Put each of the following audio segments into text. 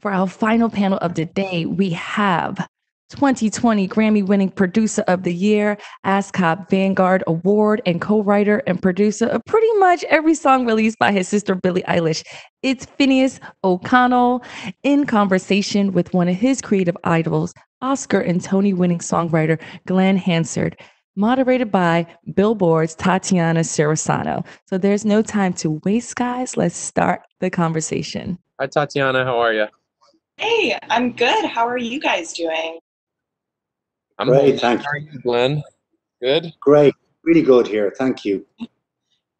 For our final panel of the day, we have 2020 Grammy-winning Producer of the Year, ASCAP Vanguard Award, and co-writer and producer of pretty much every song released by his sister Billie Eilish. It's Finneas O'Connell in conversation with one of his creative idols, Oscar and Tony-winning songwriter Glenn Hansard, moderated by Billboard's Tatiana Cirisano. So there's no time to waste, guys. Let's start the conversation. Hi, Tatiana. How are you? Hey, I'm good. How are you guys doing? I'm great, thank you. How are you, Glenn? Good? Great. Really good here. Thank you.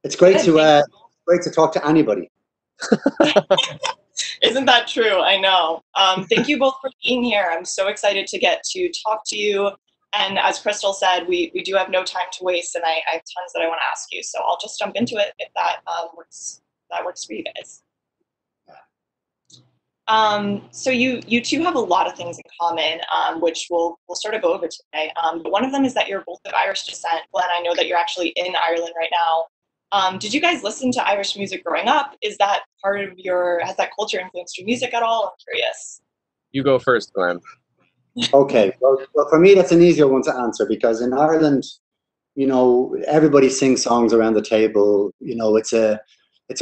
It's great to talk to anybody. Isn't that true? I know. Thank you both for being here. I'm so excited to get to talk to you. And as Crystal said, we do have no time to waste, and I have tons that I want to ask you. So I'll just jump into it if that works for you guys. So you two have a lot of things in common, which we'll sort of go over today. But one of them is that you're both of Irish descent. Glenn, I know that you're actually in Ireland right now. Did you guys listen to Irish music growing up? Is that part of your, has that culture influenced your music at all? I'm curious. You go first, Glenn. Okay. Well, for me, that's an easier one to answer because in Ireland, you know, everybody sings songs around the table. You know, it's a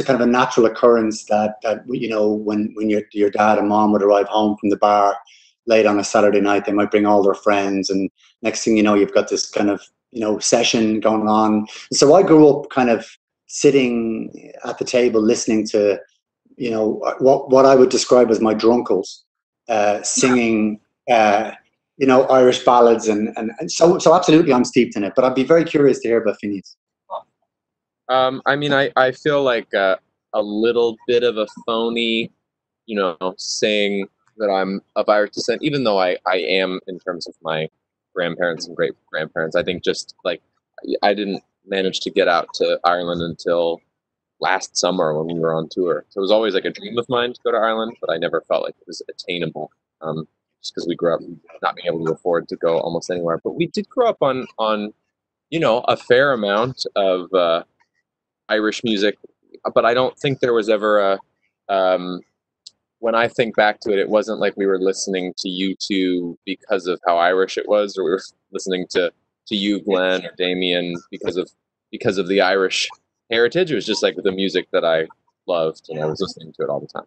kind of a natural occurrence that you know, when your dad and mom would arrive home from the bar late on a Saturday night, they might bring all their friends, and next thing you know, you've got this kind of, you know, session going on. So I grew up kind of sitting at the table listening to, you know, what I would describe as my drunkles singing, you know, Irish ballads, and so absolutely I'm steeped in it. But I'd be very curious to hear about Finneas. I mean, I feel like a little bit of a phony, you know, saying that I'm of Irish descent, even though I am in terms of my grandparents and great-grandparents. I think just, like, I didn't manage to get out to Ireland until last summer when we were on tour. So it was always, like, a dream of mine to go to Ireland, but I never felt like it was attainable, just because we grew up not being able to afford to go almost anywhere. But we did grow up on you know, a fair amount of... Irish music, but I don't think there was ever a, when I think back to it, it wasn't like we were listening to you two because of how Irish it was, or we were listening to you, Glenn, or Damien because of the Irish heritage. It was just like the music that I loved, and I was listening to it all the time.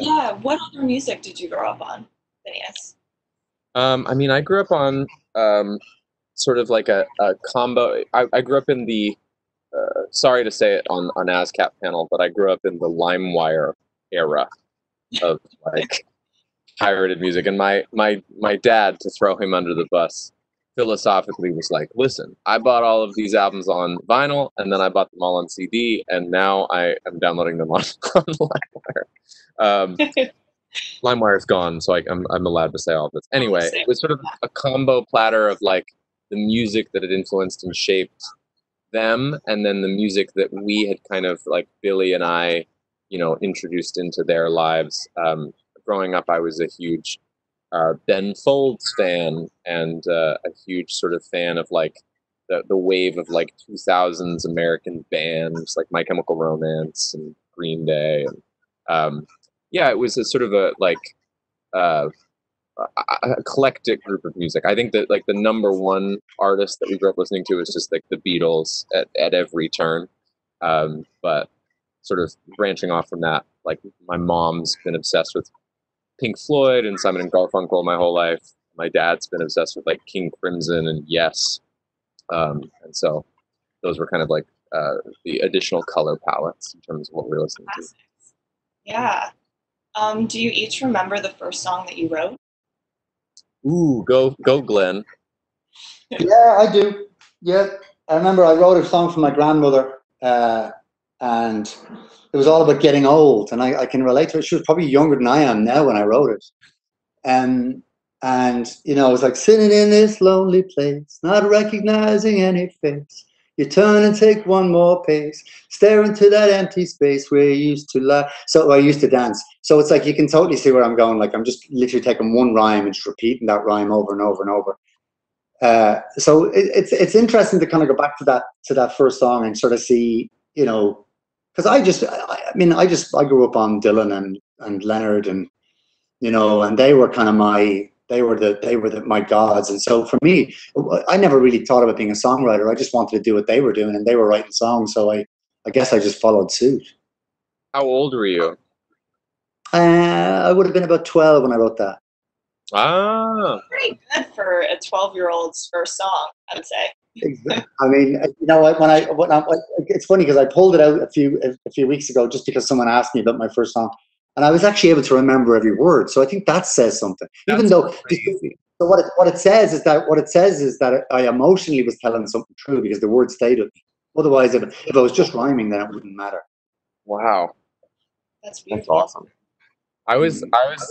Yeah. What other music did you grow up on, Finneas? I mean, I grew up on sort of like a combo. I grew up in the, sorry to say it on ASCAP panel, but I grew up in the LimeWire era of, like, pirated music. And my dad, to throw him under the bus, philosophically was like, listen, I bought all of these albums on vinyl, and then I bought them all on CD, and now I am downloading them on LimeWire. LimeWire is gone, so I'm allowed to say all this. Anyway, it was sort of a combo platter of, like, the music that had influenced and shaped them, and then the music that we had kind of, like, Billy and I, you know, introduced into their lives. Growing up, I was a huge Ben Folds fan, and a huge sort of fan of, like, the wave of, like, 2000s American bands like My Chemical Romance and Green Day. And, yeah, it was a sort of a, like, eclectic group of music. I think that, like, the number one artist that we grew up listening to is just, like, the Beatles at every turn. But sort of branching off from that, like, my mom's been obsessed with Pink Floyd and Simon and Garfunkel my whole life. My dad's been obsessed with, like, King Crimson and Yes. And so those were kind of, like, the additional color palettes in terms of what we were listening to. Yeah. Do you each remember the first song that you wrote? Ooh, go, Glenn. Yeah, I do. Yeah, I remember I wrote a song for my grandmother, and it was all about getting old, and I can relate to it. She was probably younger than I am now when I wrote it. And you know, I was like, sitting in this lonely place, not recognizing any face. You turn and take one more pace, stare into that empty space where you used to lie. So I used to dance. So it's like, you can totally see where I'm going. Like, I'm just literally taking one rhyme and just repeating that rhyme over and over and over. So it's interesting to kind of go back to that first song and sort of see, you know, Because I grew up on Dylan and Leonard, and you know, and they were kind of my gods. And so for me, I never really thought about being a songwriter. I just wanted to do what they were doing, and they were writing songs. So I guess I just followed suit. How old were you? I would have been about 12 when I wrote that. Ah, pretty good for a 12-year-old's first song, I would say. I mean, you know, when I it's funny because I pulled it out a few weeks ago just because someone asked me about my first song, and I was actually able to remember every word. So I think that says something. That's even though crazy. So what it says is that I emotionally was telling something true because the word stayed with me. Otherwise, if I was just rhyming, then it wouldn't matter. Wow, that's beautiful. That's awesome. I was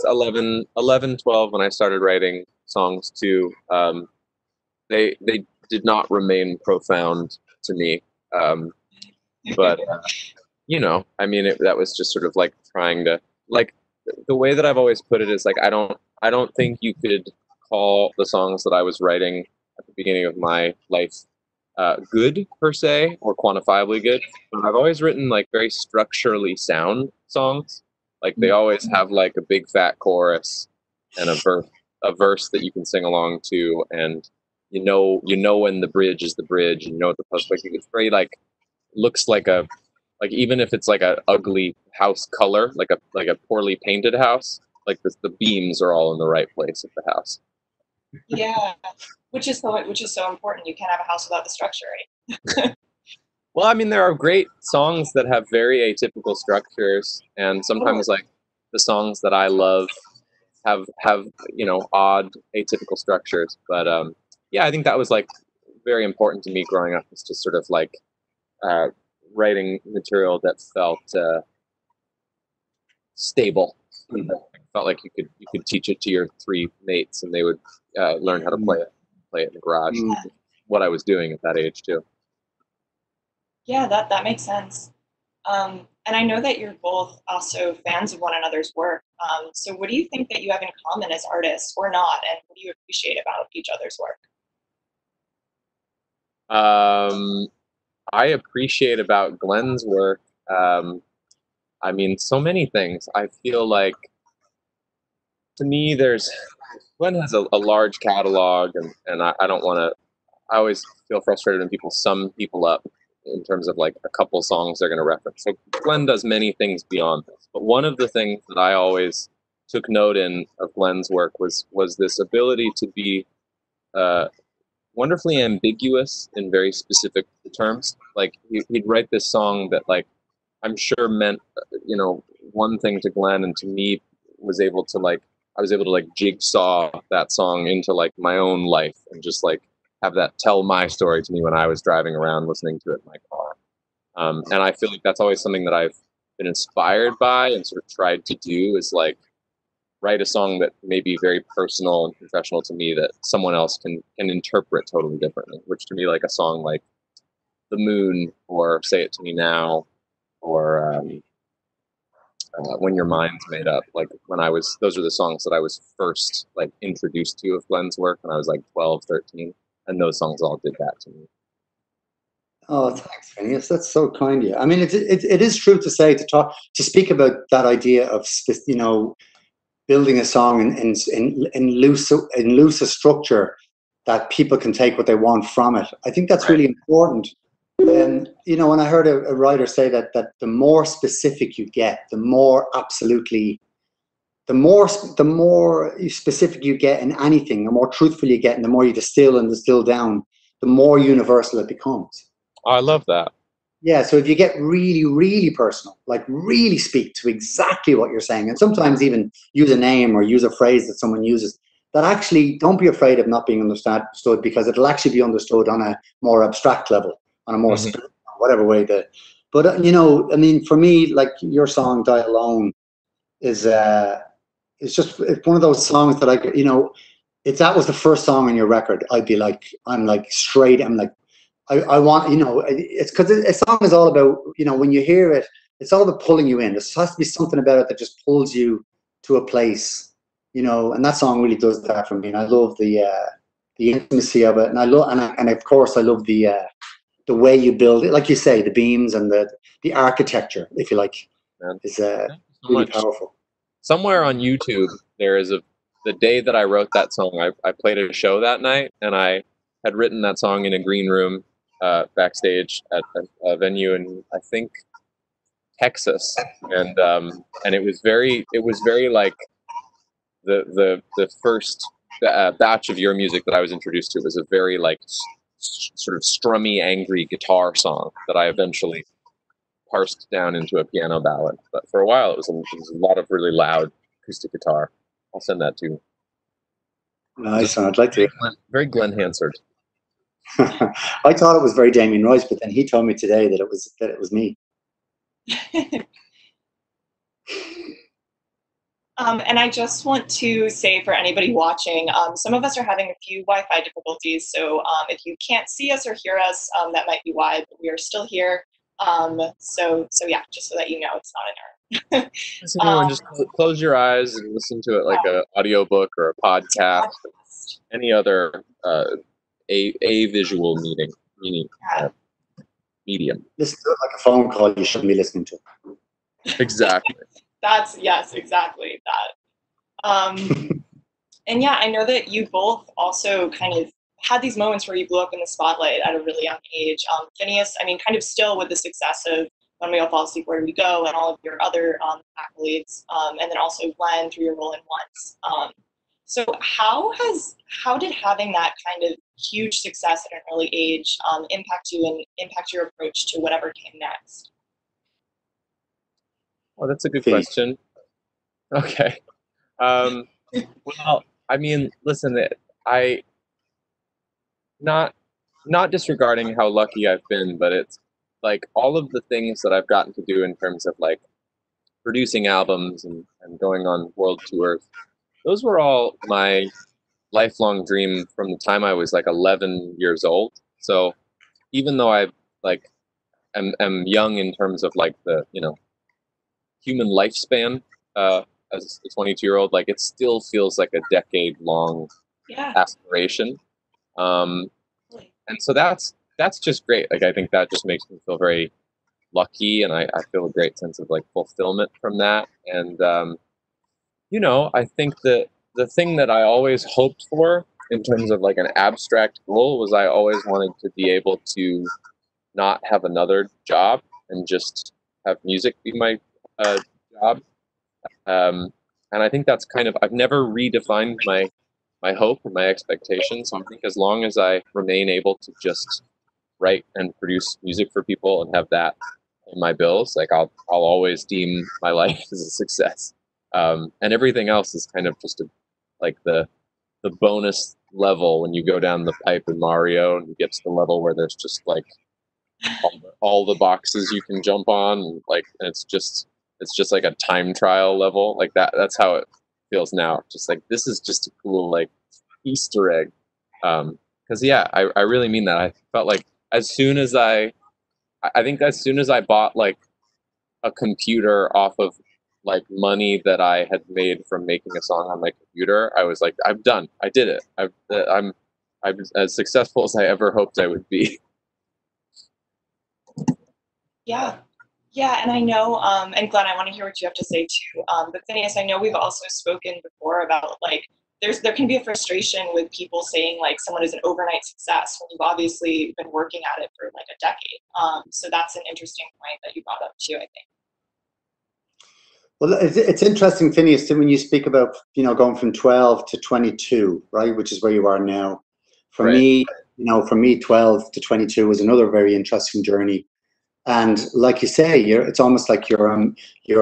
11, 12 when I started writing songs too. They did not remain profound to me, but you know, I mean, that was just sort of like trying to, like, the way that I've always put it is like I don't think you could call the songs that I was writing at the beginning of my life good per se or quantifiably good. But I've always written like very structurally sound songs. Like they always have like a big fat chorus and a verse that you can sing along to, and you know when the bridge is the bridge, and you know what the post, like it's very like, looks like a, like even if it's like a ugly house color, like a poorly painted house, like the beams are all in the right place of the house. Yeah, which is so important. You can't have a house without the structure, right? Well, I mean, there are great songs that have very atypical structures, and sometimes like the songs that I love have you know, odd atypical structures. But yeah, I think that was like very important to me growing up, was just sort of like writing material that felt stable. Mm-hmm. It felt like you could teach it to your three mates, and they would learn how to play it in the garage. Mm-hmm. What I was doing at that age too. Yeah, that makes sense. And I know that you're both also fans of one another's work. So what do you think that you have in common as artists or not? And what do you appreciate about each other's work? I appreciate about Glenn's work, I mean, so many things. I feel like, to me, Glenn has a large catalog, and I don't want to, I always feel frustrated when people sum people up in terms of like a couple songs they're going to reference. So Glenn does many things beyond this, but one of the things that I always took note in of Glenn's work was this ability to be wonderfully ambiguous in very specific terms. Like he'd write this song that like I'm sure meant, you know, one thing to Glenn, and to me I was able to jigsaw that song into like my own life and just like have that tell my story to me when I was driving around listening to it in my car. And I feel like that's always something that I've been inspired by and sort of tried to do, is like write a song that may be very personal and professional to me that someone else can interpret totally differently, which to me, like a song like The Moon or Say It To Me Now or When Your Mind's Made Up, like those are the songs that I was first like introduced to of Glenn's work when I was like 12, 13. And those songs all did that to me. Oh, thanks, Finneas. That's so kind of you. I mean, it is true to say, to speak about that idea of, you know, building a song in loose a structure that people can take what they want from it. I think that's really important. And you know, when I heard a writer say that the more specific you get, the more specific you get in anything, the more truthful you get, and the more you distill and distill down, the more universal it becomes. I love that. Yeah, so if you get really, really personal, like really speak to exactly what you're saying, and sometimes even use a name or use a phrase that someone uses, that actually, don't be afraid of not being understood, because it'll actually be understood on a more abstract level, on a more spiritual, whatever way that. But you know, I mean, for me, like your song "Die Alone" is it's just one of those songs that I, you know, if that was the first song on your record, I'd be like, I want, you know, it's because a song is all about, you know, when you hear it, it's all about pulling you in. There has to be something about it that just pulls you to a place, you know, and that song really does that for me. And I love the intimacy of it, and I love, and of course I love the way you build it, like you say, the beams and the architecture, if you like, is really powerful. Somewhere on YouTube, there is the day that I wrote that song, I played at a show that night, and I had written that song in a green room backstage at a venue in, I think, Texas, and it was very like the first batch of your music that I was introduced to was a very like sort of strummy, angry guitar song that I eventually parsed down into a piano ballad. But for a while, it was a lot of really loud acoustic guitar. I'll send that to you. Nice. I'd like to. Very Glenn Hansard. I thought it was very Damien Rice, but then he told me today that it was me. And I just want to say for anybody watching, some of us are having a few Wi-Fi difficulties, so if you can't see us or hear us, that might be why, but we are still here. So yeah, just so that you know it's not an error. Just close your eyes and listen to it like an audiobook or a podcast, any other a visual meaning. Yeah. Medium. Listen to it like a phone call you shouldn't be listening to. Exactly. That's, yes, exactly that. And yeah, I know that you both also kind of had these moments where you blew up in the spotlight at a really young age. Finneas, I mean, kind of still with the success of When We All Fall Asleep, Where Do We Go? And all of your other accolades, and then also Glenn through your role in Once. So how did having that kind of huge success at an early age impact you and impact your approach to whatever came next? Well, that's a good question. Okay. Well, I mean, listen, not disregarding how lucky I've been, but it's like all of the things that I've gotten to do in terms of like producing albums and going on world tours, those were all my lifelong dream from the time I was like 11 years old. So even though I like am young in terms of like the, you know, human lifespan as a 22-year-old, like it still feels like a decade-long aspiration. And so that's just great. Like I think that just makes me feel very lucky, and I feel a great sense of like fulfillment from that. And you know, I think that the thing that I always hoped for in terms of like an abstract goal was I always wanted to be able to not have another job and just have music be my job. And I think that's kind of, I've never redefined my hope and my expectations. So I think as long as I remain able to just write and produce music for people and have that in my bills, like I'll always deem my life as a success. And everything else is kind of just like the bonus level when you go down the pipe in Mario and you get to the level where there's just like all the boxes you can jump on, and like, and it's just like a time trial level like that. That's how it feels now. Just like, this is just a cool like Easter egg. Cause yeah, I really mean that. I felt like as soon as I bought like a computer off of like money that I had made from making a song on my computer, I was like, I'm done. I did it. I'm as successful as I ever hoped I would be. Yeah. Yeah, and I know, and Glenn, I want to hear what you have to say too. But Finneas, I know we've also spoken before about like, there can be a frustration with people saying like someone is an overnight success when you've obviously been working at it for like a decade. So that's an interesting point that you brought up too, I think. Well, it's interesting, Finneas, when you speak about, you know, going from 12 to 22, right, which is where you are now. For me, you know, for me, 12 to 22 was another very interesting journey. And like you say, it's almost like you're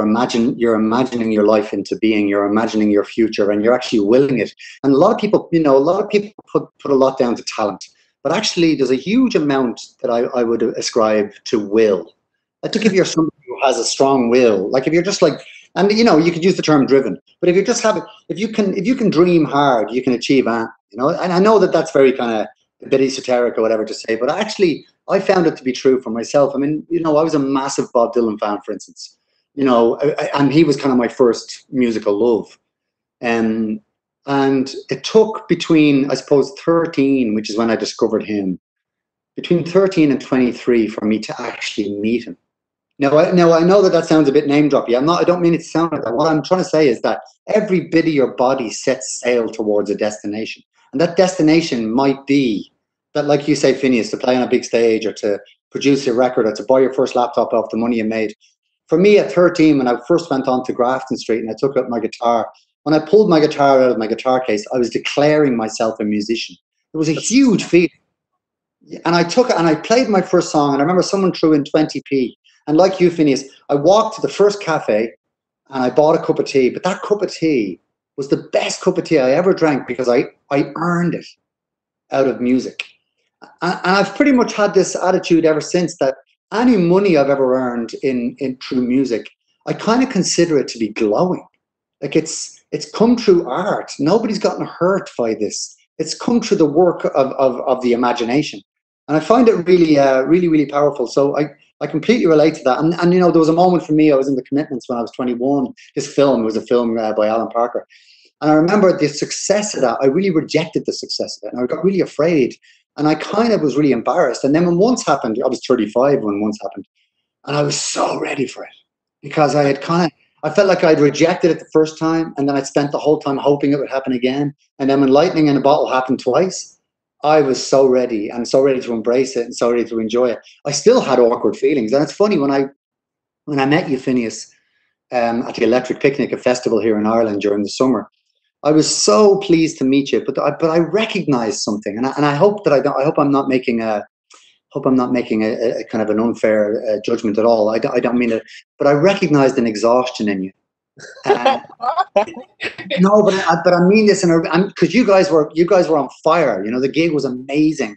imagining your life into being. You're imagining your future, and you're actually willing it. And a lot of people, you know, put a lot down to talent, but actually, there's a huge amount that I would ascribe to will. I think if you're somebody who has a strong will, like if you're just like, and you know, you could use the term driven, but if you just have it, if you can dream hard, you can achieve. You know, and I know that that's very kind of a bit esoteric or whatever to say, but actually, I found it to be true for myself. I mean, you know, I was a massive Bob Dylan fan, for instance, you know, and he was kind of my first musical love. And it took between, I suppose, 13, which is when I discovered him, between 13 and 23 for me to actually meet him. Now I know that sounds a bit name-droppy. I don't mean it to sound like that. What I'm trying to say is that every bit of your body sets sail towards a destination. And that destination might be that, like you say, Finneas, to play on a big stage or to produce a record or to buy your first laptop off the money you made. For me, at 13, when I first went on to Grafton Street and I took out my guitar, when I pulled my guitar out of my guitar case, I was declaring myself a musician. It was a huge feat. And I took it and I played my first song, and I remember someone threw in 20p. And like you, Finneas, I walked to the first cafe and I bought a cup of tea, but that cup of tea was the best cup of tea I ever drank because I earned it out of music. And I've pretty much had this attitude ever since that any money I've ever earned in through music, I kind of consider it to be glowing. Like it's come through art. Nobody's gotten hurt by this. It's come through the work of the imagination. And I find it really, really powerful. So I completely relate to that. And you know, there was a moment for me, I was in The Commitments when I was 21. This film was a film by Alan Parker. And I remember the success of that. I really rejected the success of it. And I got really afraid. And I kind of was really embarrassed. And then when Once happened, I was 35 when Once happened. And I was so ready for it because I had kind of, I felt like I'd rejected it the first time. And then I'd spent the whole time hoping it would happen again. And then when lightning in a bottle happened twice, I was so ready and so ready to embrace it and so ready to enjoy it. I still had awkward feelings. And it's funny, when I met you, Finneas, at the Electric Picnic, a festival here in Ireland during the summer, I was so pleased to meet you, but I recognized something, and I hope that I hope I'm not making a kind of an unfair judgment at all. I don't mean it, but I recognized an exhaustion in you. No, but I mean this, and because you guys were on fire. You know, the gig was amazing,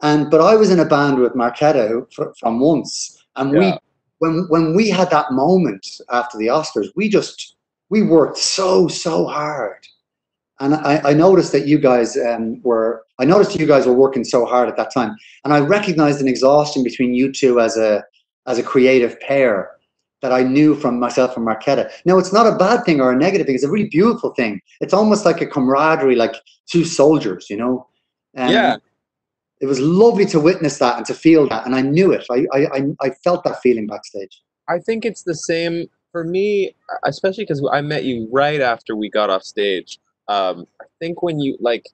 but I was in a band with Markéta from Once, and yeah. when we had that moment after the Oscars, we worked so hard, and I noticed that you guys were working so hard at that time, and I recognized an exhaustion between you two as a creative pair that I knew from myself and Markéta. Now, it's not a bad thing or a negative thing. It's a really beautiful thing. It's almost like a camaraderie, like two soldiers, you know? Yeah. It was lovely to witness that and to feel that, and I knew it. I felt that feeling backstage. I think it's the same for me, especially because I met you right after we got off stage. I think when you, like,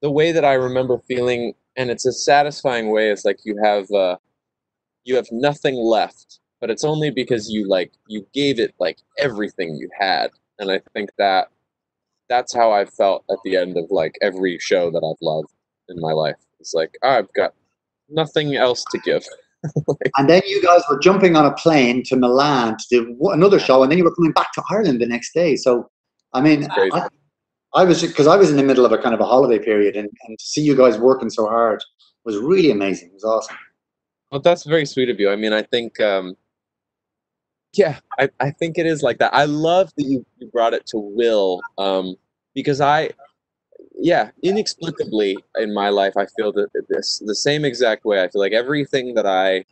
the way that I remember feeling, and it's a satisfying way, is like you have nothing left. But it's only because you gave it like everything you had, and I think that that's how I felt at the end of like every show that I've loved in my life. It's like, oh, I've got nothing else to give. Like, and then you guys were jumping on a plane to Milan to do another show, and then you were coming back to Ireland the next day. So I mean, I was, because I was in the middle of a kind of a holiday period, and to see you guys working so hard was really amazing. It was awesome. Well, that's very sweet of you. I mean, I think. Yeah, I think it is like that. I love that you brought it to Will, because inexplicably in my life, I feel that the same exact way. I feel like everything that I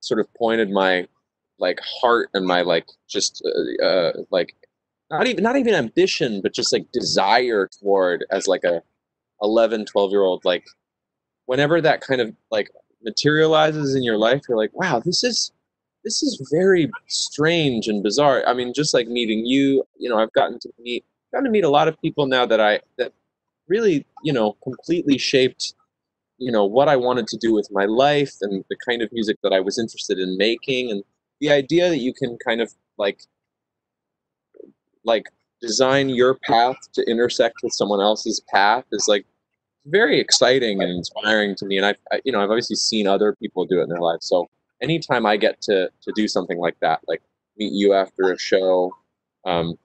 sort of pointed my like heart and my like just like not even ambition, but just like desire toward as like a 11, 12-year-old, like whenever that kind of like materializes in your life, you're like, wow, this is very strange and bizarre. I mean, just like meeting you, you know, I've gotten to meet a lot of people now that really, you know, completely shaped, you know, what I wanted to do with my life and the kind of music that I was interested in making. And the idea that you can kind of like design your path to intersect with someone else's path is like very exciting and inspiring to me. And I've, you know, I've obviously seen other people do it in their lives. So anytime I get to do something like that, like meet you after a show,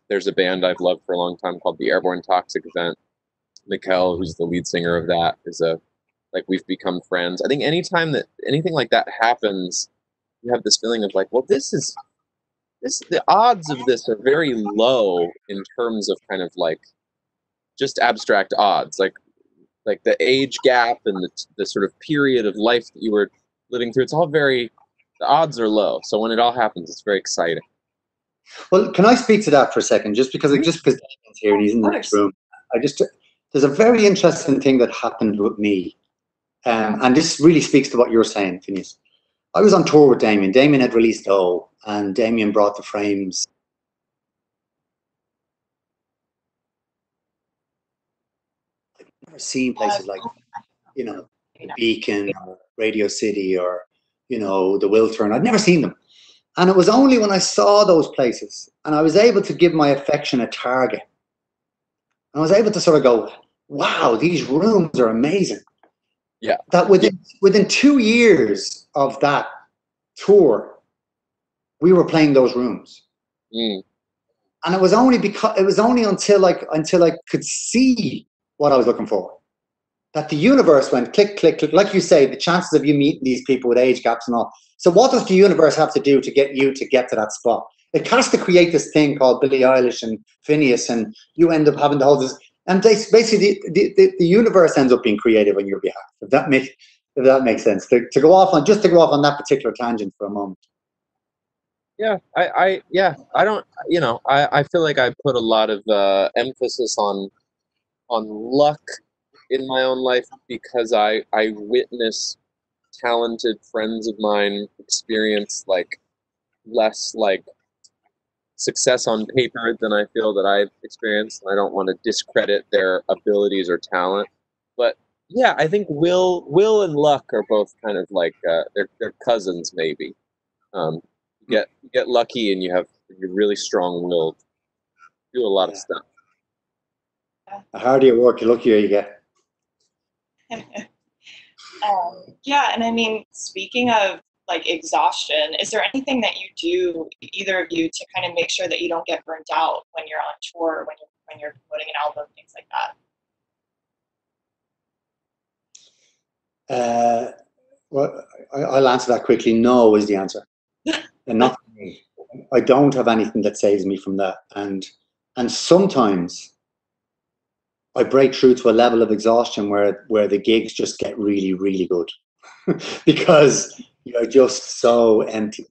there's a band I've loved for a long time called the Airborne Toxic Event. Mikkel, who's the lead singer of that, we've become friends. I think anytime that anything like that happens, you have this feeling of like, well, the odds of this are very low in terms of kind of like just abstract odds, like the age gap and the sort of period of life that you were living through. It's all very, the odds are low. So when it all happens, it's very exciting. Well, can I speak to that for a second? Just because Damon's here and he's in the next room. There's a very interesting thing that happened with me. And this really speaks to what you're saying, Finneas. I was on tour with Damien. Damien had released O, and Damien brought the Frames. I've never seen places like, you know, Beacon or Radio City or, you know, the Wiltern. I'd never seen them. And it was only when I saw those places and I was able to give my affection a target. I was able to sort of go, wow, these rooms are amazing. Yeah. That within 2 years of that tour, we were playing those rooms. Mm. And it was only because it was only until I could see what I was looking for that the universe went click, click, click. Like you say, the chances of you meeting these people with age gaps and all. So what does the universe have to do to get you to get to that spot? It has to create this thing called Billie Eilish and Finneas, and you end up having to hold this. And they, basically, the universe ends up being creative on your behalf. If that makes sense, to go off on just to go off on that particular tangent for a moment. Yeah, I don't. You know, I feel like I put a lot of emphasis on luck in my own life because I witness talented friends of mine experience like less like success on paper than I feel that I've experienced, and I don't want to discredit their abilities or talent. But yeah, I think will and luck are both kind of like they're cousins maybe. You get lucky and you're really strong-willed. Do a lot of stuff. The harder you work, the luckier you get. Yeah, and I mean, speaking of like exhaustion, is there anything that you do, either of you, to kind of make sure that you don't get burnt out when you're on tour, when you're promoting an album, things like that? Well, I'll answer that quickly. No is the answer. And not for me. I don't have anything that saves me from that. And sometimes I break through to a level of exhaustion where the gigs just get really, really good because you're just so empty.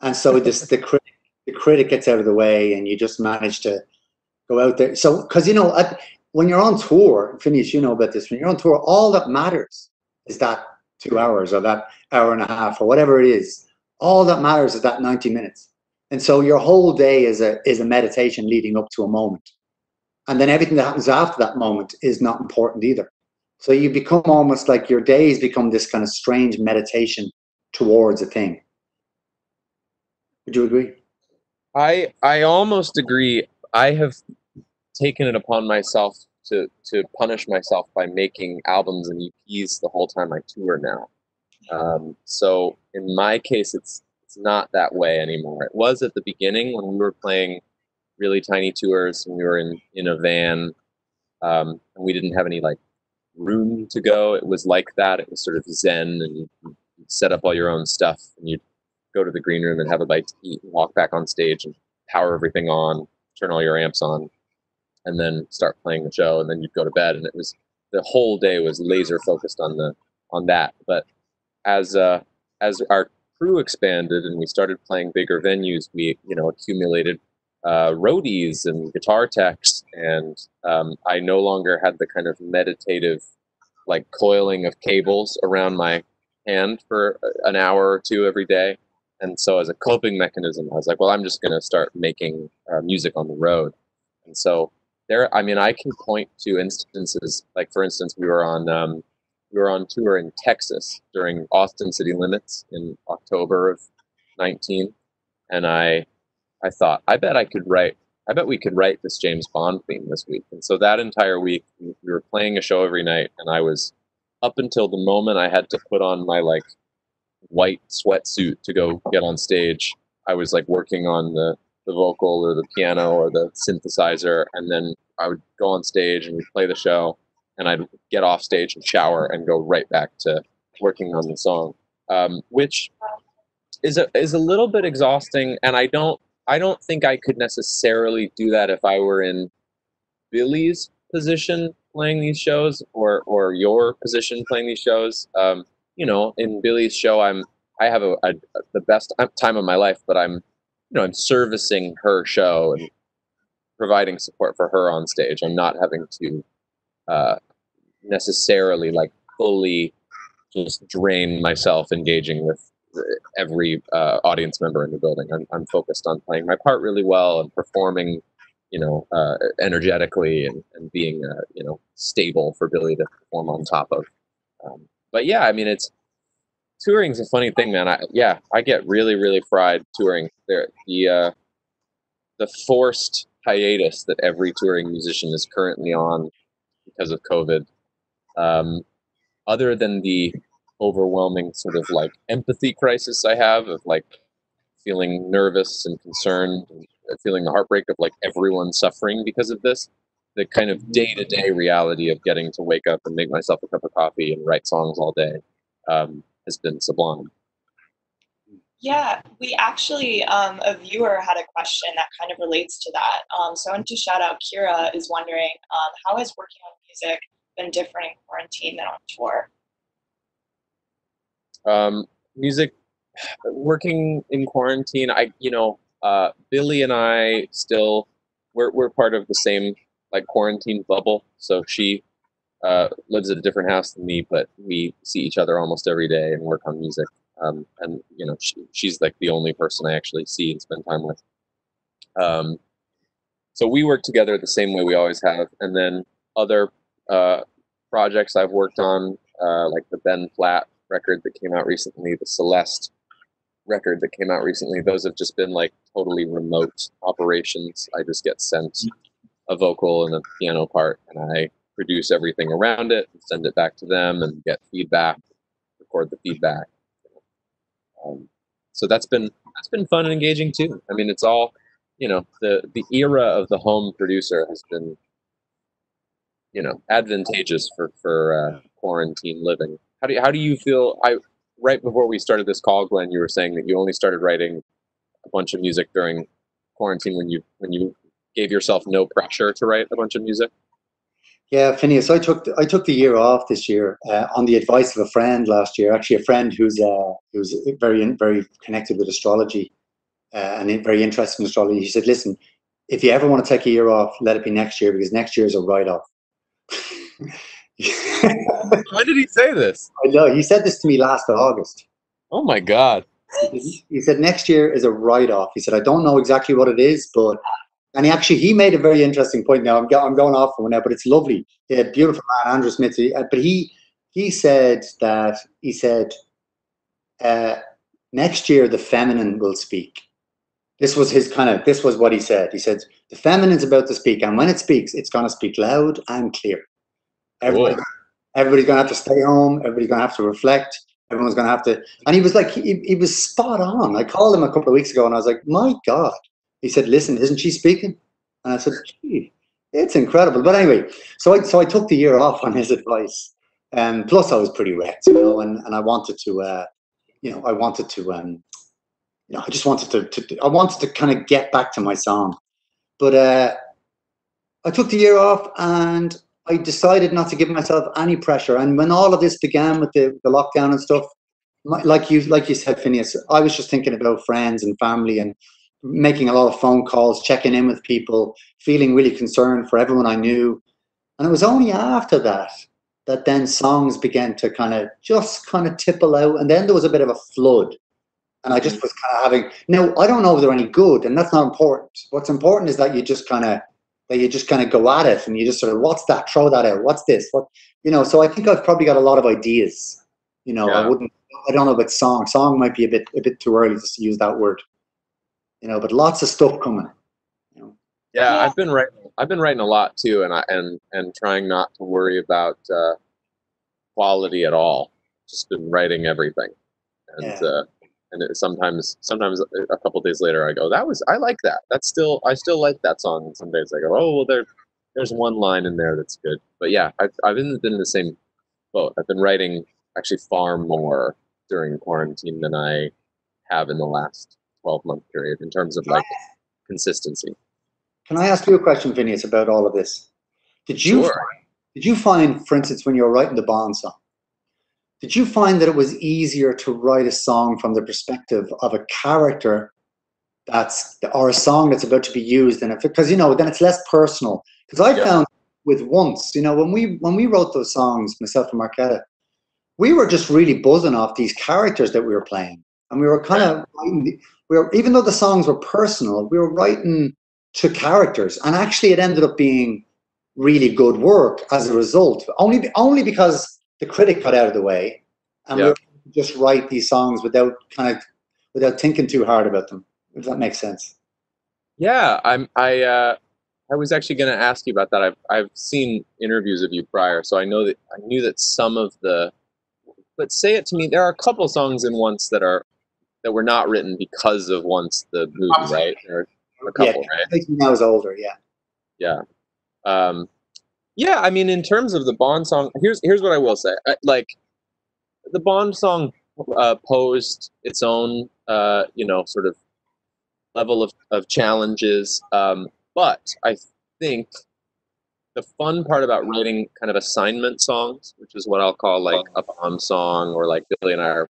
And so this, the critic gets out of the way and you just manage to go out there. So, because, you know, when you're on tour, Finneas, you know about this, when you're on tour, all that matters is that 2 hours or that hour and a half or whatever it is. All that matters is that 90 minutes. And so your whole day is a meditation leading up to a moment. And then everything that happens after that moment is not important either. So you become almost like your days become this kind of strange meditation towards a thing. Would you agree? I almost agree. I have taken it upon myself to punish myself by making albums and EPs the whole time I tour now. So in my case, it's not that way anymore. It was at the beginning when we were playing really tiny tours and we were in a van, and we didn't have any like room to go. It was like that. It was sort of zen, and you set up all your own stuff and you go to the green room and have a bite to eat and walk back on stage and power everything on, turn all your amps on, and then start playing the show, and then you'd go to bed. And it was, the whole day was laser focused on that. But as our crew expanded and we started playing bigger venues, we, you know, accumulated roadies and guitar techs, and I no longer had the kind of meditative, like, coiling of cables around my hand for an hour or two every day. And so as a coping mechanism, I was like, well, I'm just going to start making music on the road. And so there, I mean, I can point to instances, like, for instance, we were on tour in Texas during Austin City Limits in October of 19, and I thought, I bet we could write this James Bond theme this week. And so that entire week, we were playing a show every night, and I was, up until the moment I had to put on my like white sweatsuit to go get on stage, I was like working on the vocal or the piano or the synthesizer, and then I would go on stage and we'd play the show, and I'd get off stage and shower and go right back to working on the song, which is a little bit exhausting, and I don't think I could necessarily do that if I were in Billie's position playing these shows or your position playing these shows. You know, in Billie's show, I have the best time of my life, but I'm servicing her show and providing support for her on stage. I'm not having to necessarily like fully just drain myself engaging with every audience member in the building. I'm focused on playing my part really well and performing, you know, energetically and being, you know, stable for Billy to perform on top of. But yeah, I mean, it's, touring's a funny thing, man. I get really, really fried touring. The forced hiatus that every touring musician is currently on because of COVID, other than the overwhelming sort of like empathy crisis I have of like feeling nervous and concerned and feeling the heartbreak of like everyone suffering because of this, the kind of day-to-day reality of getting to wake up and make myself a cup of coffee and write songs all day has been sublime. Yeah, we actually, a viewer had a question that kind of relates to that. So I want to shout out Kira is wondering, how has working on music been different in quarantine than on tour? Working in quarantine, Billie and I still, we're part of the same like quarantine bubble. So she lives at a different house than me, but we see each other almost every day and work on music. And you know, she's like the only person I actually see and spend time with. So we work together the same way we always have. And then other projects I've worked on, like the Ben Flat record that came out recently, the Celeste record that came out recently, those have just been like totally remote operations. I just get sent a vocal and a piano part, and I produce everything around it and send it back to them and get feedback, record the feedback. So that's been fun and engaging too. I mean, it's all, you know, the era of the home producer has been, you know, advantageous for quarantine living. How do you feel? Right before we started this call, Glenn, you were saying that you only started writing a bunch of music during quarantine when you gave yourself no pressure to write a bunch of music. Yeah, Finneas, I took the year off this year on the advice of a friend last year. Actually, a friend who's very, very connected with astrology and very interested in astrology. He said, "Listen, if you ever want to take a year off, let it be next year, because next year is a write-off." When did he say this? I know, he said this to me last August. Oh my God! He said next year is a write-off. He said, "I don't know exactly what it is, but." And he made a very interesting point. Now I'm going off from now, but it's lovely. Yeah, beautiful man, Andrew Smith. But he said next year the feminine will speak. This was what he said. He said the feminine's about to speak, and when it speaks, it's going to speak loud and clear. Everybody's going to have to stay home. Everybody's going to have to reflect. Everyone's going to have to. And he was like, he was spot on. I called him a couple of weeks ago, and I was like, my God. He said, "Listen, isn't she speaking?" And I said, "Gee, it's incredible." But anyway, so I took the year off on his advice, and plus I was pretty wrecked, you know, and I wanted to, I just wanted to I wanted to kind of get back to my song, but I took the year off and I decided not to give myself any pressure. And when all of this began with the lockdown and stuff, like you said, Finneas, I was just thinking about friends and family and making a lot of phone calls, checking in with people, feeling really concerned for everyone I knew. And it was only after that then songs began to kind of tipple out. And then there was a bit of a flood. And I just was kind of having, now I don't know if they're any good, and that's not important. What's important is that you just kind of go at it, and you just sort of, what's that? Throw that out. What's this? What, you know? So I think I've probably got a lot of ideas. You know, yeah. I don't know about song. Song might be a bit too early just to use that word. You know, but lots of stuff coming. You know. Yeah, I've been writing a lot too, and trying not to worry about quality at all. Just been writing everything, and it, sometimes a couple of days later I go, I like that. I still like that song. And some days I go, oh well, there's one line in there that's good. But yeah, I've been in the same boat. I've been writing actually far more during quarantine than I have in the last 12-month period in terms of like consistency. Can I ask you a question, Finneas, about all of this? Did you find, for instance, when you were writing the Bond song, did you find that it was easier to write a song from the perspective of a character or a song that's about to be used, and because you know then it's less personal? Because I found with Once, you know, when we wrote those songs, myself and Markéta, we were just really buzzing off these characters that we were playing. And we were kind of, even though the songs were personal, we were writing to characters. And actually it ended up being really good work as a result, only because the critic got out of the way. And we were able to just write these songs without kind of, without thinking too hard about them, if that makes sense. Yeah, I was actually going to ask you about that. I've seen interviews of you prior, so I know that I knew that some of the, but Say It To Me, there are a couple songs in Once that are, that were not written because of Once the movie, right? Or a couple, right? I think when I was older, yeah, I mean, in terms of the Bond song, here's what I will say. Like, the Bond song posed its own, you know, sort of level of challenges. But I think the fun part about writing kind of assignment songs, which is what I'll call like a bomb song, or like Billy and I are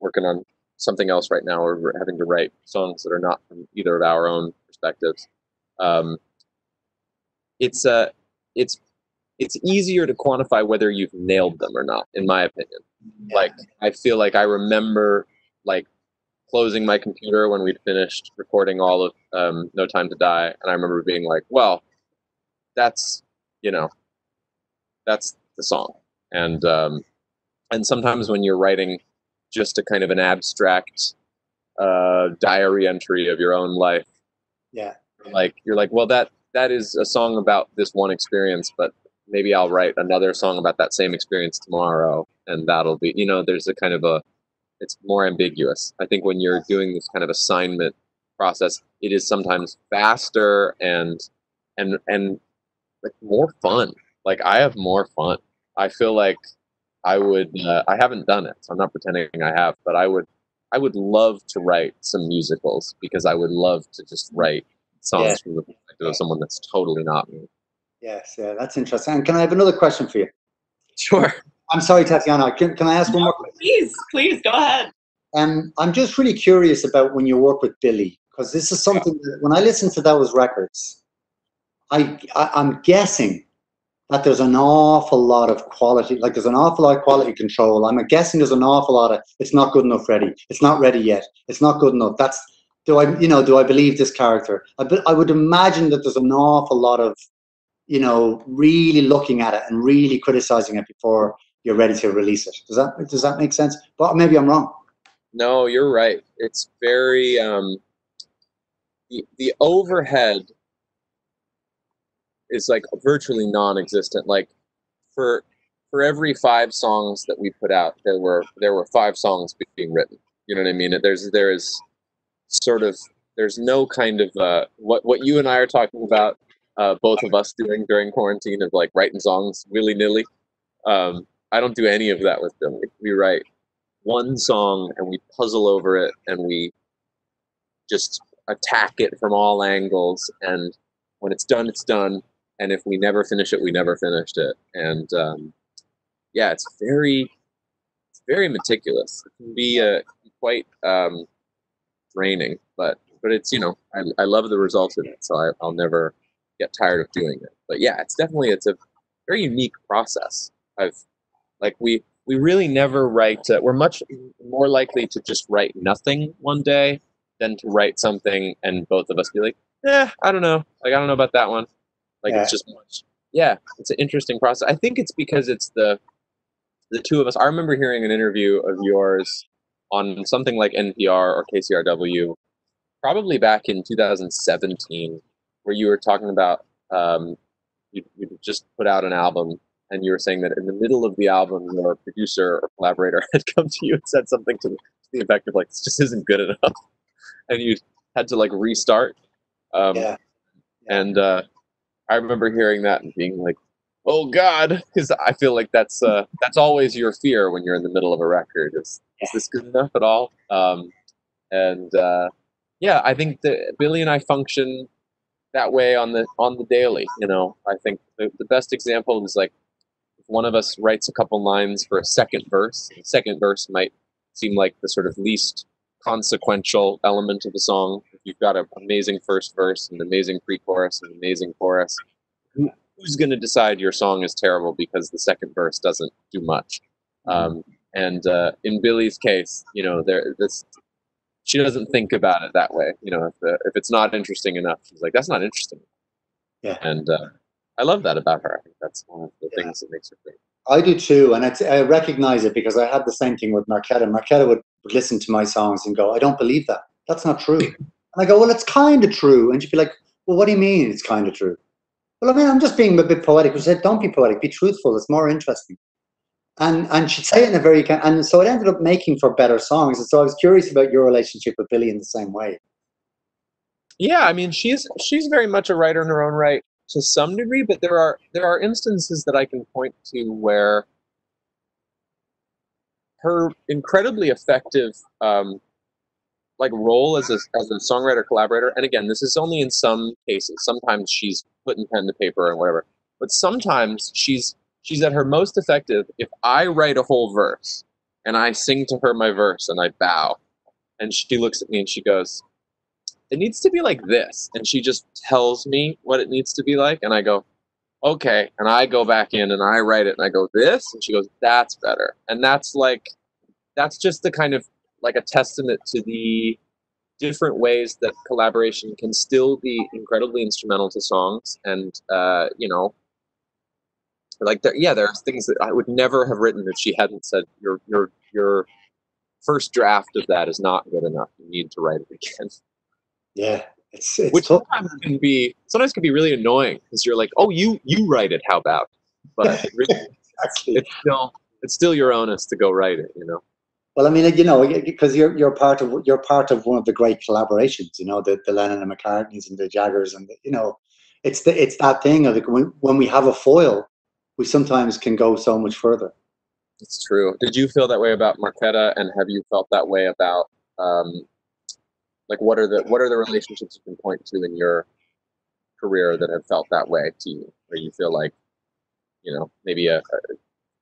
working on something else right now, or we're having to write songs that are not from either of our own perspectives. It's easier to quantify whether you've nailed them or not, in my opinion. Like, I feel like I remember like closing my computer when we'd finished recording all of No Time to Die, and I remember being like, well, that's, you know, that's the song. And sometimes when you're writing just a kind of an abstract diary entry of your own life, like, you're like, well, that is a song about this one experience, but maybe I'll write another song about that same experience tomorrow, and that'll be, you know, there's a kind of a, it's more ambiguous. I think when you're doing this kind of assignment process, it is sometimes faster and like more fun. Like, I have more fun. I feel like I would, I haven't done it, so I'm not pretending I have, but I would love to write some musicals, because I would love to just write songs from the perspective of someone that's totally not me. Yes, yeah, that's interesting. And can I have another question for you? Sure. I'm sorry, Tatiana. Can I ask one more question? Please, please, go ahead. I'm just really curious about when you work with Billy, because this is something that, when I listen to those records, I'm guessing that there's an awful lot of quality, like there's an awful lot of quality control. I'm guessing there's an awful lot of, it's not good enough ready. It's not ready yet. It's not good enough. That's, do I believe this character? I would imagine that there's an awful lot of, you know, really looking at it and really criticizing it before you're ready to release it. Does that make sense? But maybe I'm wrong. No, you're right. It's very, the overhead is like virtually non-existent. Like, for every 5 songs that we put out, there were 5 songs being written. You know what I mean? There is sort of, there's no kind of, what you and I are talking about, both of us doing during quarantine, of like writing songs willy-nilly. I don't do any of that with them. We write one song and we puzzle over it and we just attack it from all angles. And when it's done, it's done. And if we never finish it, we never finished it. And yeah, it's very meticulous. It can be quite draining, but it's, you know, I love the results of it, so I'll never get tired of doing it. But yeah, it's a very unique process. We really never write, we're much more likely to just write nothing one day than to write something and both of us be like, I don't know. Like, I don't know about that one. Like, it's just much. Yeah, it's an interesting process. I think it's because it's the two of us. I remember hearing an interview of yours on something like NPR or KCRW, probably back in 2017, where you were talking about, you just put out an album, and you were saying that in the middle of the album, your producer or collaborator had come to you and said something to the effect of like, this just isn't good enough. And you had to like restart. And I remember hearing that and being like, oh God, because I feel like that's always your fear when you're in the middle of a record. Is this good enough at all? Yeah, I think that Billy and I function that way on the daily. You know, I think the best example is like, one of us writes a couple lines for a second verse. The second verse might seem like the sort of least consequential element of the song. If you've got an amazing first verse, an amazing pre-chorus, an amazing chorus, who's going to decide your song is terrible because the second verse doesn't do much? And in Billie's case, you know, she doesn't think about it that way. You know, if it's not interesting enough, she's like, that's not interesting. Yeah. And I love that about her. I think that's one of the things that makes her great. I do too, and I recognize it because I had the same thing with Markéta. Markéta would listen to my songs and go, I don't believe that. That's not true. And I go, well, it's kind of true. And she'd be like, well, what do you mean it's kind of true? Well, I mean, I'm just being a bit poetic. We said, don't be poetic, be truthful. It's more interesting. And she'd say it in a very, and so it ended up making for better songs. And so I was curious about your relationship with Billie in the same way. Yeah, I mean, she's very much a writer in her own right to some degree, but there are instances that I can point to where her incredibly effective like role as a songwriter collaborator, and again, this is only in some cases. Sometimes she's putting pen to paper and whatever, but sometimes she's at her most effective if I write a whole verse and I sing to her my verse and I bow, and she looks at me and she goes, it needs to be like this. And she just tells me what it needs to be like. And I go, okay. And I go back in and I write it and I go this. And she goes, that's better. And that's like, that's just the kind of like a testament to the different ways that collaboration can still be incredibly instrumental to songs. And, you know, like, there are things that I would never have written if she hadn't said your first draft of that is not good enough. You need to write it again. Yeah, it's which tough. Sometimes can be really annoying because you're like, oh, you write it, how about? But it really, exactly. it's still your onus to go write it, you know. Well, I mean, you know, because you're part of one of the great collaborations, you know, the Lennon and McCartneys and the Jaggers, and the, you know, it's that thing of like when we have a foil, we sometimes can go so much further. It's true. Did you feel that way about Markéta, and have you felt that way about? Like, what are the relationships you can point to in your career that have felt that way to you, where you feel like, you know, maybe a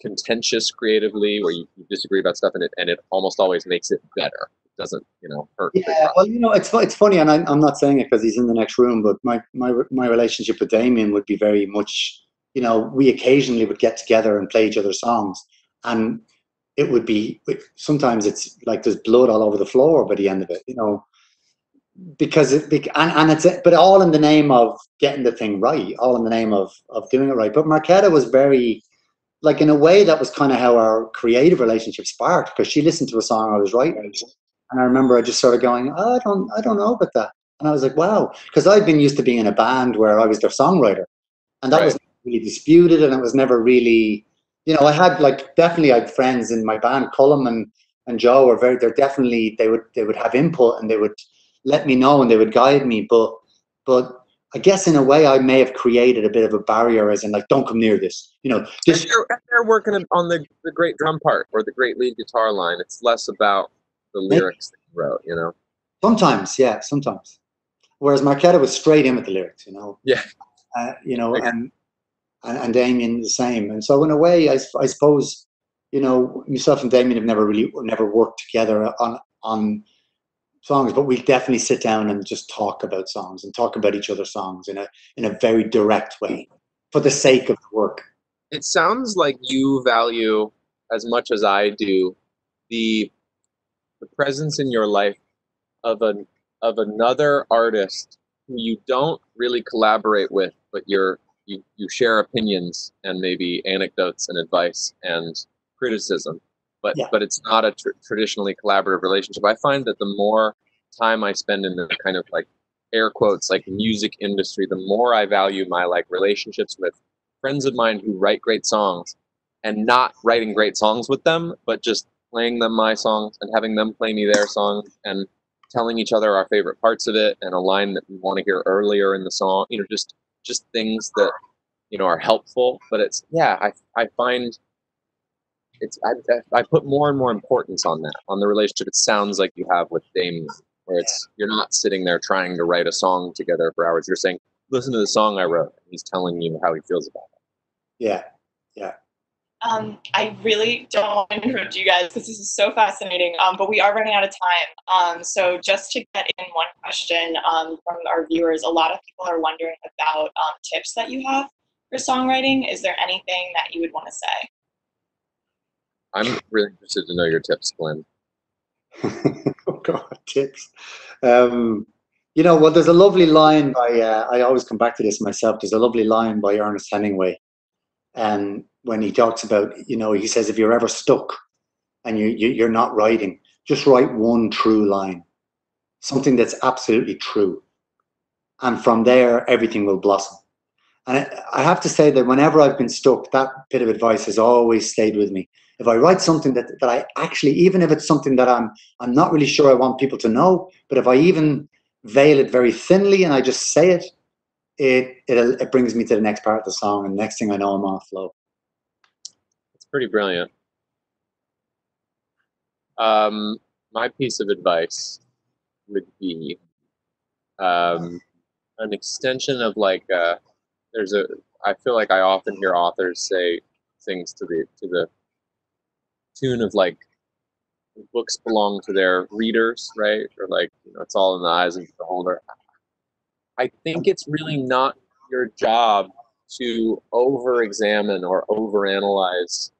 contentious creatively, where you disagree about stuff and it almost always makes it better. It doesn't, you know, hurt. Yeah, well, you know, it's funny, and I'm not saying it because he's in the next room, but my relationship with Damien would be very much, you know, we occasionally would get together and play each other's songs, and it would be sometimes it's like there's blood all over the floor by the end of it, you know. But all in the name of getting the thing right, all in the name of doing it right. But Markéta was very, like, in a way that was kind of how our creative relationship sparked, because she listened to a song I was writing, and I remember I just sort of going, oh, I don't know about that, and I was like, wow, because I'd been used to being in a band where I was their songwriter, and that was never really disputed, and it was never really, you know, I had like definitely I had friends in my band, Cullum and Joe were very, they would have input and they would let me know and they would guide me, but I guess in a way I may have created a bit of a barrier, as in like, don't come near this, you know. This they're working on the great drum part or the great lead guitar line. It's less about the lyrics that you wrote, you know. Sometimes, yeah, sometimes. Whereas Markéta was straight in with the lyrics, you know. Yeah. You know, yeah. And Damien the same. And so in a way, I suppose, you know, myself and Damien have never worked together on songs, but we definitely sit down and just talk about songs and talk about each other's songs in a very direct way for the sake of the work. It sounds like you value as much as I do the presence in your life of another artist who you don't really collaborate with, but you share opinions and maybe anecdotes and advice and criticism. But it's not a traditionally collaborative relationship. I find that the more time I spend in the kind of like air quotes like music industry, the more I value my like relationships with friends of mine who write great songs, and not writing great songs with them, but just playing them my songs and having them play me their songs and telling each other our favorite parts of it and a line that we want to hear earlier in the song. You know, just things that, you know, are helpful. But it's, yeah, I find. I put more and more importance on that, on the relationship it sounds like you have with Damien, where it's, you're not sitting there trying to write a song together for hours. You're saying, listen to the song I wrote, and he's telling you how he feels about it. Yeah, yeah. I really don't want to interrupt you guys because this is so fascinating, but we are running out of time. So just to get in one question from our viewers, a lot of people are wondering about tips that you have for songwriting. Is there anything that you would want to say? I'm really interested to know your tips, Glenn. Oh God, tips. You know, well, there's a lovely line by, I always come back to this myself, there's a lovely line by Ernest Hemingway. And when he talks about, you know, he says, if you're ever stuck and you're not writing, just write one true line, something that's absolutely true. And from there, everything will blossom. And I have to say that whenever I've been stuck, that bit of advice has always stayed with me. If I write something that I actually, even if it's something that I'm not really sure I want people to know, but if I even veil it very thinly and I just say it, it brings me to the next part of the song, and next thing I know, I'm on a flow. It's pretty brilliant. My piece of advice would be an extension of like I feel like I often hear authors say things to the tune of like books belong to their readers, right? Or like, you know, it's all in the eyes of the beholder. I think it's really not your job to over-examine or over-analyze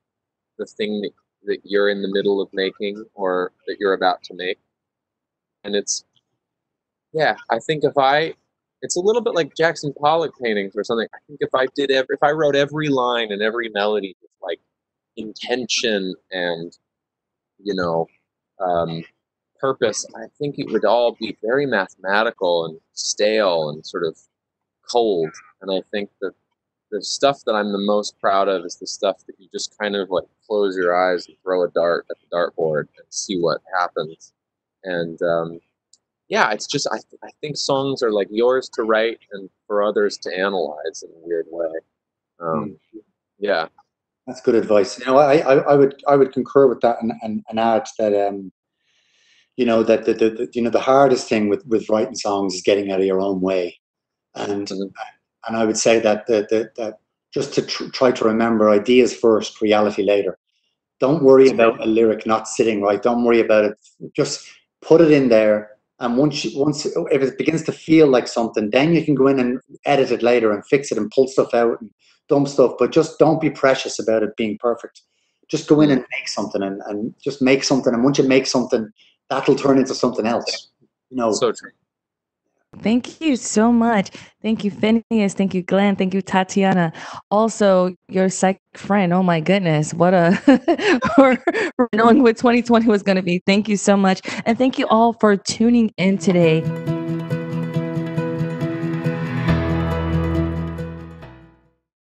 the thing that you're in the middle of making or that you're about to make. And it's, yeah, I think it's a little bit like Jackson Pollock paintings or something. I think if I wrote every line and every melody with like intention and, you know, purpose, I think it would all be very mathematical and stale and sort of cold. And I think that the stuff that I'm the most proud of is the stuff that you just kind of like close your eyes and throw a dart at the dartboard and see what happens. And yeah, it's just, I think songs are like yours to write and for others to analyze in a weird way. Yeah. That's good advice. You know, I would concur with that, and add that, you know, that the hardest thing with writing songs is getting out of your own way, and I would say that that just to try to remember ideas first, reality later. Don't worry about a lyric not sitting right. Don't worry about it. Just put it in there, and once if it begins to feel like something, then you can go in and edit it later and fix it and pull stuff out and dumb stuff, but just don't be precious about it being perfect. Just go in and make something, and just make something. And once you make something, that'll turn into something else. You know. So true. Thank you so much. Thank you, Finneas. Thank you, Glenn. Thank you, Tatiana. Also, your psych friend. Oh my goodness, what a for knowing what 2020 was going to be. Thank you so much, and thank you all for tuning in today.